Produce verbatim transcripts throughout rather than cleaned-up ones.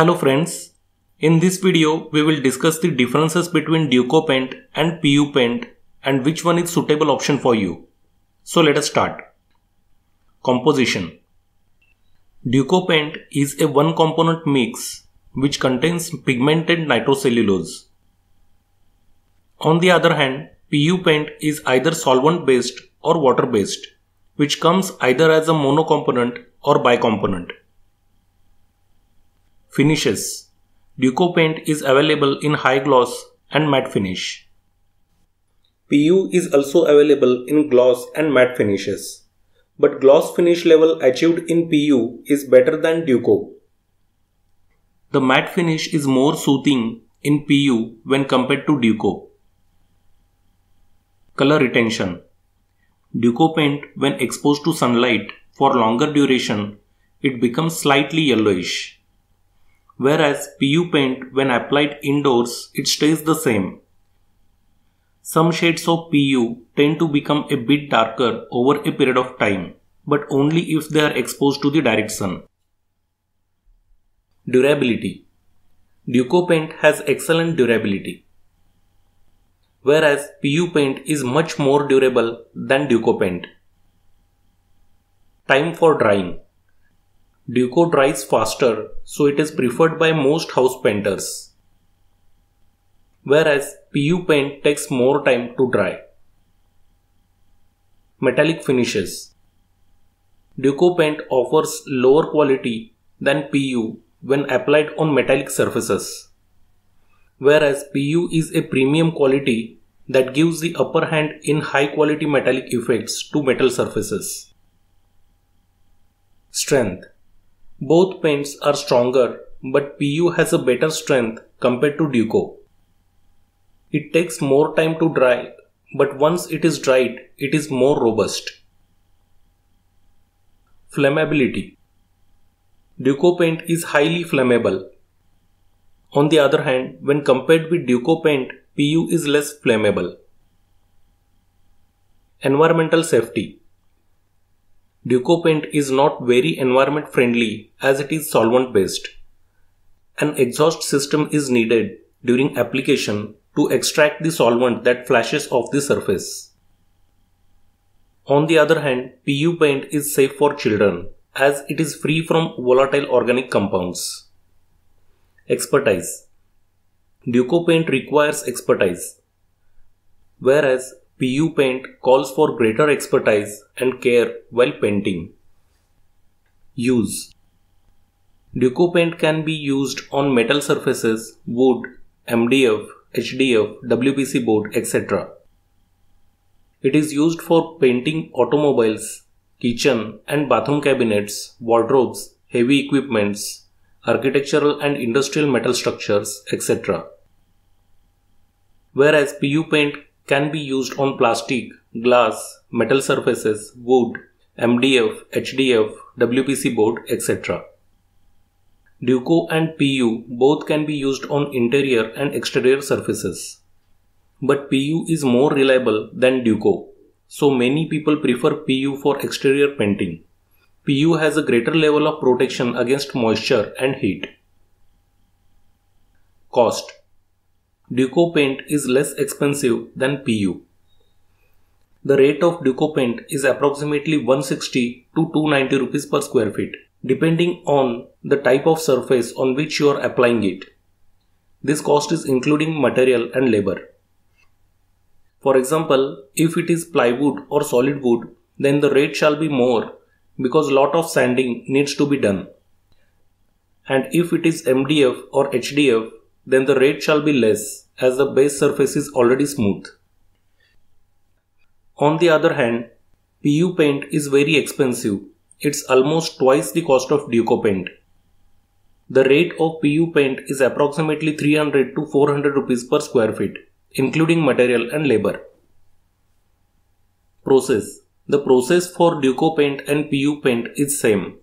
Hello friends, in this video we will discuss the differences between Duco paint and P U paint and which one is suitable option for you. So let us start. Composition. Duco paint is a one component mix which contains pigmented nitrocellulose. On the other hand, P U paint is either solvent based or water based, which comes either as a monocomponent or bicomponent. Finishes. Duco paint is available in high gloss and matte finish. P U is also available in gloss and matte finishes, but gloss finish level achieved in P U is better than Duco. The matte finish is more soothing in P U when compared to Duco. Color retention. Duco paint, when exposed to sunlight for longer duration, it becomes slightly yellowish. Whereas P U paint, when applied indoors, it stays the same. Some shades of P U tend to become a bit darker over a period of time, but only if they are exposed to the direct sun. Durability. Duco paint has excellent durability, whereas P U paint is much more durable than Duco paint. Time for drying. Duco dries faster, so it is preferred by most house painters, whereas P U paint takes more time to dry. Metallic finishes. Duco paint offers lower quality than P U when applied on metallic surfaces, whereas P U is a premium quality that gives the upper hand in high quality metallic effects to metal surfaces. Strength. Both paints are stronger, but P U has a better strength compared to Duco. It takes more time to dry, but once it is dried, it is more robust. Flammability. Duco paint is highly flammable. On the other hand, when compared with Duco paint, P U is less flammable. Environmental safety. Duco paint is not very environment friendly as it is solvent based. An exhaust system is needed during application to extract the solvent that flashes off the surface. On the other hand, P U paint is safe for children as it is free from volatile organic compounds. Expertise. Duco paint requires expertise, whereas P U paint calls for greater expertise and care while painting. Use. Duco paint can be used on metal surfaces, wood, M D F, H D F, W P C board, et cetera. It is used for painting automobiles, kitchen and bathroom cabinets, wardrobes, heavy equipments, architectural and industrial metal structures, et cetera. Whereas P U paint can be used on plastic, glass, metal surfaces, wood, M D F, H D F, W P C board, et cetera. Duco and P U both can be used on interior and exterior surfaces, but P U is more reliable than Duco, so many people prefer P U for exterior painting. P U has a greater level of protection against moisture and heat. Cost. Duco paint is less expensive than P U. The rate of Duco paint is approximately one sixty to two ninety rupees per square feet, depending on the type of surface on which you are applying it. This cost is including material and labor. For example, if it is plywood or solid wood, then the rate shall be more because lot of sanding needs to be done. And if it is M D F or H D F, then the rate shall be less as the base surface is already smooth. On the other hand, P U paint is very expensive. It's almost twice the cost of Duco paint. The rate of P U paint is approximately three hundred to four hundred rupees per square feet, including material and labor. Process. The process for Duco paint and P U paint is same.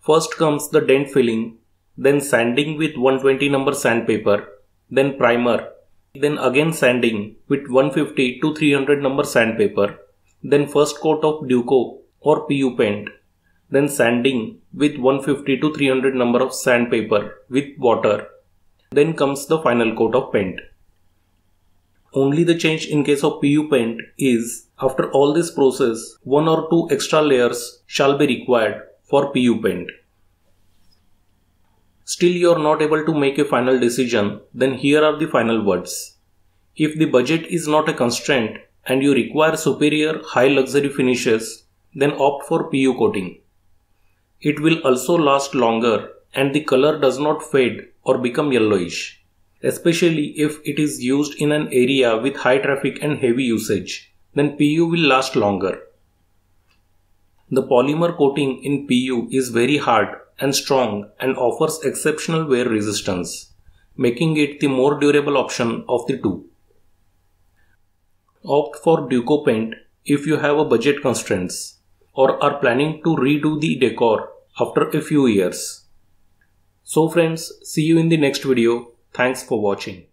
First comes the dent filling, then sanding with one twenty number sandpaper, then primer, then again sanding with one fifty to three hundred number sandpaper, then first coat of Duco or P U paint, then sanding with one fifty to three hundred number of sandpaper with water. Then comes the final coat of paint. Only the change in case of P U paint is, after all this process, one or two extra layers shall be required for P U paint. Still you are not able to make a final decision, then here are the final words. If the budget is not a constraint and you require superior high luxury finishes, then opt for P U coating. It will also last longer and the color does not fade or become yellowish, especially if it is used in an area with high traffic and heavy usage, then P U will last longer. The polymer coating in P U is very hard and strong and offers exceptional wear resistance, making it the more durable option of the two. Opt for Duco paint if you have a budget constraints or are planning to redo the decor after a few years. So friends, see you in the next video. Thanks for watching.